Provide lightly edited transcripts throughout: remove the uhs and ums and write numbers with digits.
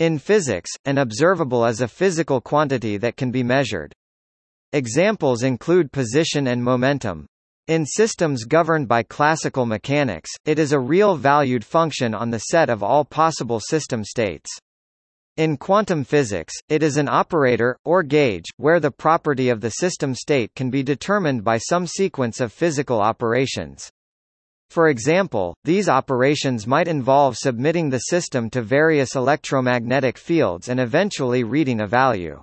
In physics, an observable is a physical quantity that can be measured. Examples include position and momentum. In systems governed by classical mechanics, it is a real-valued function on the set of all possible system states. In quantum physics, it is an operator, or gauge, where the property of the system state can be determined by some sequence of physical operations. For example, these operations might involve submitting the system to various electromagnetic fields and eventually reading a value.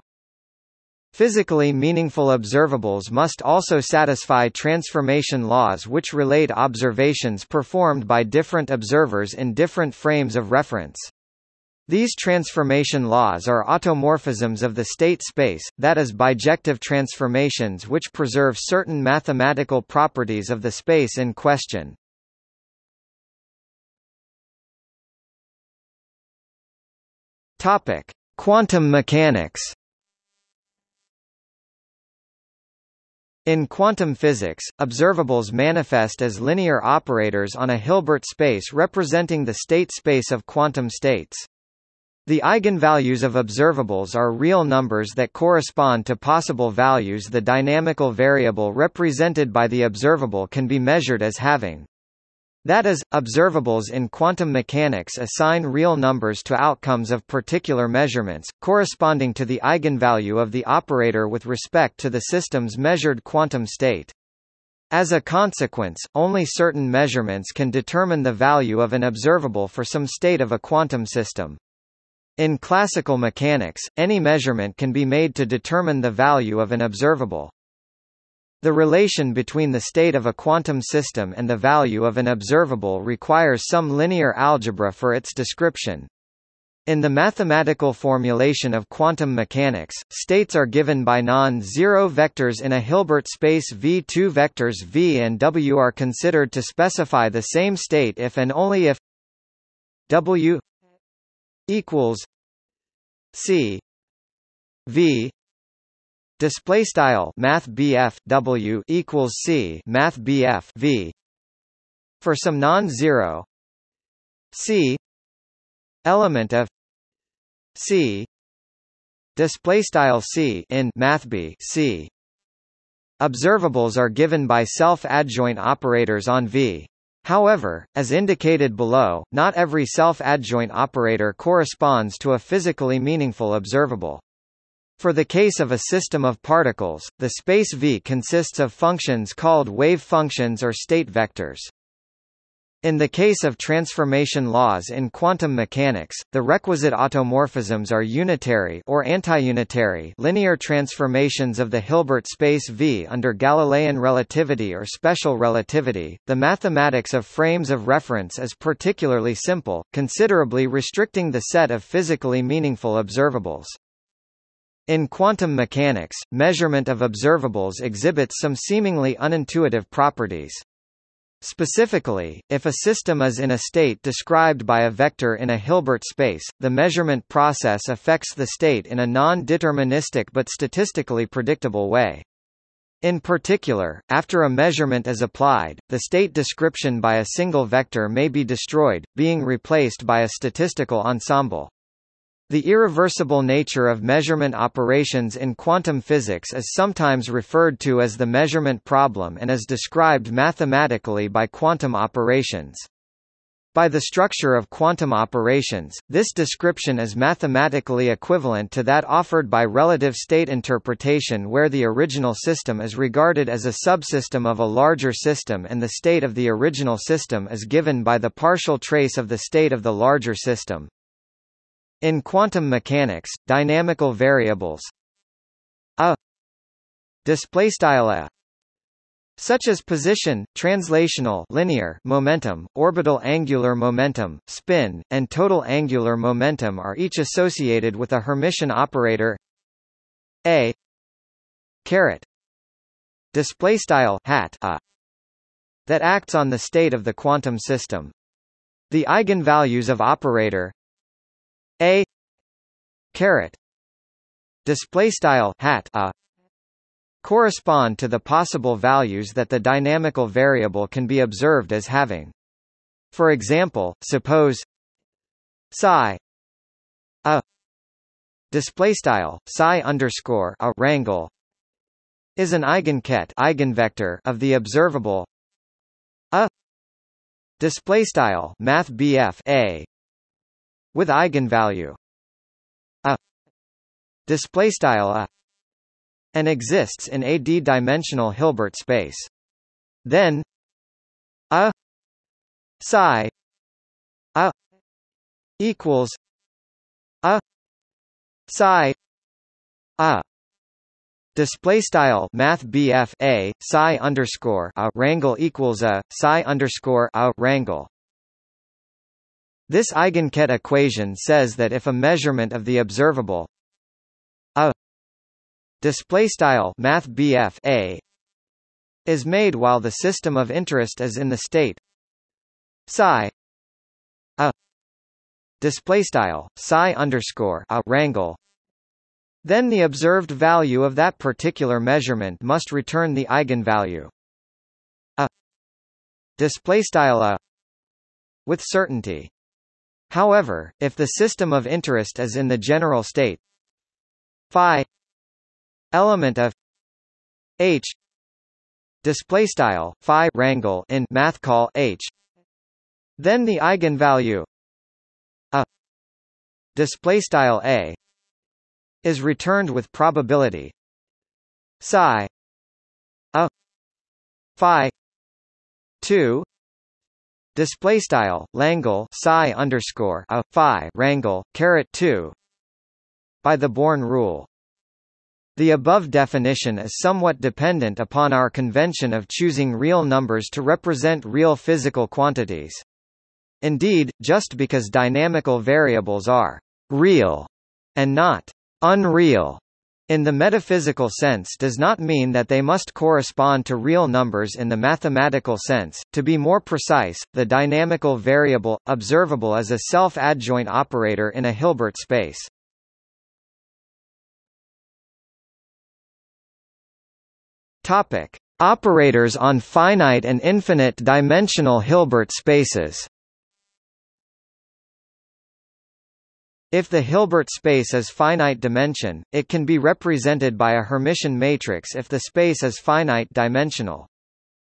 Physically meaningful observables must also satisfy transformation laws which relate observations performed by different observers in different frames of reference. These transformation laws are automorphisms of the state space, that is, bijective transformations which preserve certain mathematical properties of the space in question. Topic: Quantum mechanics. In quantum physics, observables manifest as linear operators on a Hilbert space representing the state space of quantum states. The eigenvalues of observables are real numbers that correspond to possible values. The dynamical variable represented by the observable can be measured as having. That is, observables in quantum mechanics assign real numbers to outcomes of particular measurements, corresponding to the eigenvalue of the operator with respect to the system's measured quantum state. As a consequence, only certain measurements can determine the value of an observable for some state of a quantum system. In classical mechanics, any measurement can be made to determine the value of an observable. The relation between the state of a quantum system and the value of an observable requires some linear algebra for its description. In the mathematical formulation of quantum mechanics, states are given by non-zero vectors in a Hilbert space V2. Vectors V and W are considered to specify the same state if and only if W equals C V. Display style math BF W equals C math BF V for some non-zero C element of C display style C in math B C. Observables are given by self-adjoint operators on V. However, as indicated below, not every self-adjoint operator corresponds to a physically meaningful observable. For the case of a system of particles, the space V consists of functions called wave functions or state vectors. In the case of transformation laws in quantum mechanics, the requisite automorphisms are unitary or anti-unitary linear transformations of the Hilbert space V under Galilean relativity or special relativity. The mathematics of frames of reference is particularly simple, considerably restricting the set of physically meaningful observables. In quantum mechanics, measurement of observables exhibits some seemingly unintuitive properties. Specifically, if a system is in a state described by a vector in a Hilbert space, the measurement process affects the state in a non-deterministic but statistically predictable way. In particular, after a measurement is applied, the state description by a single vector may be destroyed, being replaced by a statistical ensemble. The irreversible nature of measurement operations in quantum physics is sometimes referred to as the measurement problem and is described mathematically by quantum operations. By the structure of quantum operations, this description is mathematically equivalent to that offered by relative state interpretation, where the original system is regarded as a subsystem of a larger system and the state of the original system is given by the partial trace of the state of the larger system. In quantum mechanics, dynamical variables a such as position, translational linear momentum, orbital angular momentum, spin, and total angular momentum are each associated with a Hermitian operator a that acts on the state of the quantum system. The eigenvalues of operator a correspond to the possible values that the dynamical variable can be observed as having. For example, suppose psi A display style psi_a wrangle is an eigenket eigenvector of the observable A display style mathbf A with eigenvalue A display style A and exists in a d-dimensional Hilbert space. Then A psi A equals A psi A. Display style math BF A psi_a wrangle equals A psi_a wrangle. This eigenket equation says that if a measurement of the observable A display style math BF A is made while the system of interest is in the state psi A display style psi_a wrangle, then the observed value of that particular measurement must return the eigenvalue A display style A with certainty. However, if the system of interest is in the general state phi element of H display style phi wrangle in math call H, then the eigenvalue A display style A is returned with probability psi A phi 2 display style Langle psi_a phi wrangle caret 2 by the Born rule. The above definition is somewhat dependent upon our convention of choosing real numbers to represent real physical quantities. Indeed, just because dynamical variables are real and not unreal in the metaphysical sense does not mean that they must correspond to real numbers in the mathematical sense. To be more precise, the dynamical variable observable is a self-adjoint operator in a Hilbert space. Topic: Operators on finite and infinite dimensional Hilbert spaces. If the Hilbert space is finite dimension, it can be represented by a Hermitian matrix if the space is finite dimensional.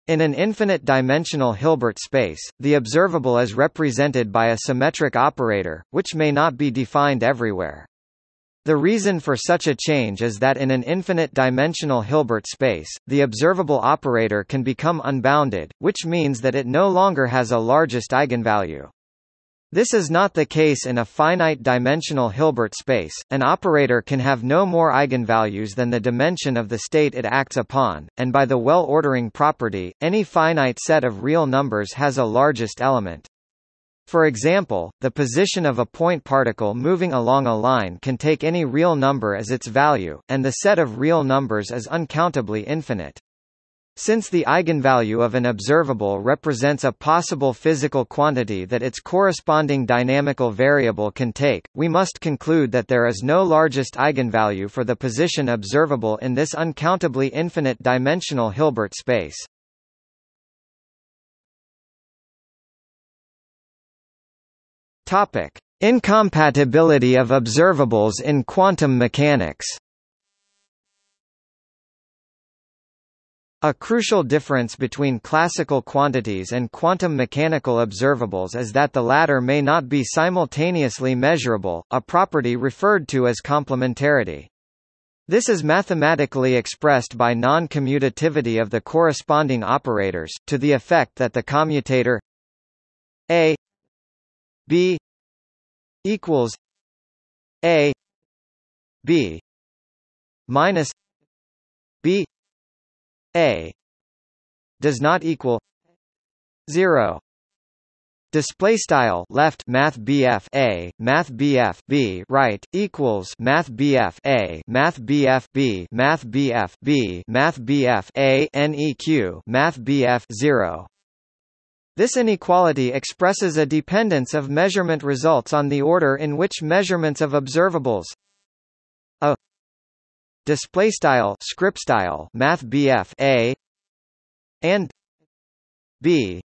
In an infinite dimensional Hilbert space, the observable is represented by a symmetric operator, which may not be defined everywhere. The reason for such a change is that in an infinite-dimensional Hilbert space, the observable operator can become unbounded, which means that it no longer has a largest eigenvalue. This is not the case in a finite-dimensional Hilbert space. An operator can have no more eigenvalues than the dimension of the state it acts upon, and by the well-ordering property, any finite set of real numbers has a largest element. For example, the position of a point particle moving along a line can take any real number as its value, and the set of real numbers is uncountably infinite. Since the eigenvalue of an observable represents a possible physical quantity that its corresponding dynamical variable can take, we must conclude that there is no largest eigenvalue for the position observable in this uncountably infinite dimensional Hilbert space. Topic: Incompatibility of observables in quantum mechanics. A crucial difference between classical quantities and quantum mechanical observables is that the latter may not be simultaneously measurable, a property referred to as complementarity. This is mathematically expressed by non-commutativity of the corresponding operators, to the effect that the commutator A B equals A B minus B A does not equal 0. Display style left math BF A math BF B right equals math BF A math BF B math BF B math BF A NEQ math BF 0. This inequality expresses a dependence of measurement results on the order in which measurements of observables A display style script style math BF A and B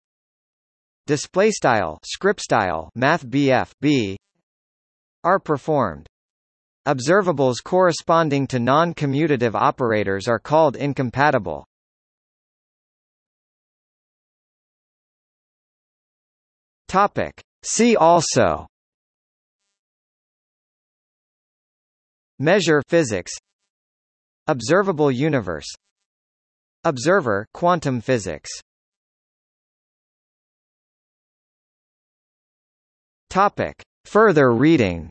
display style script style math BF B are performed. Observables corresponding to non-commutative operators are called incompatible. Topic. See also: measure physics, observable universe, observer quantum physics. Topic. Further reading.